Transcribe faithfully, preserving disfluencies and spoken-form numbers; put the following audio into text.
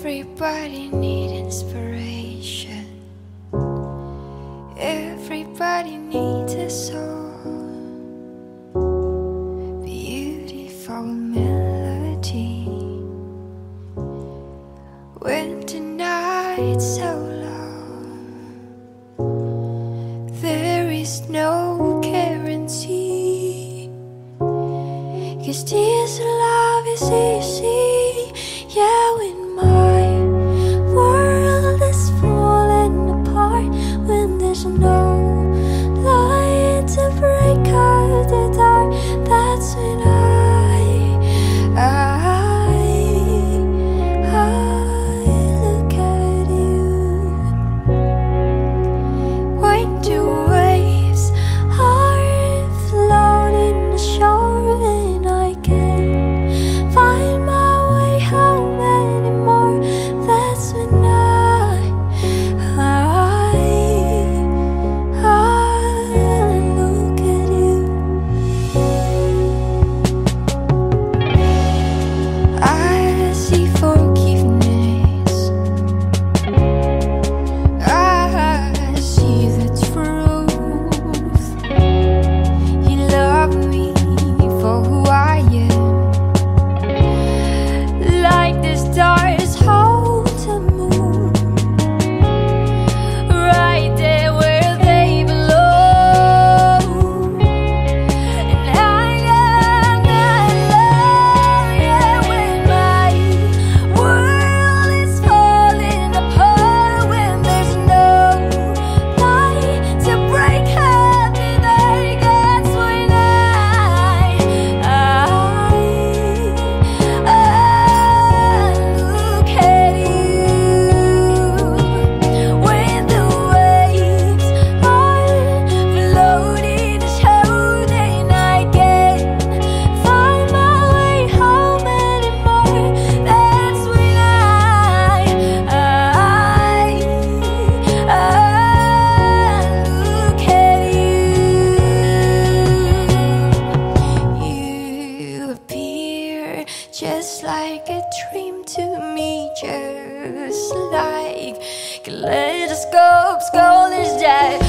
Everybody needs inspiration. Everybody needs a song. Beautiful melody. When the night's so long, there is no guarantee. 'Cause this love is easy, yeah, when just like a dream to me, just like kaleidoscopes, gold is dead.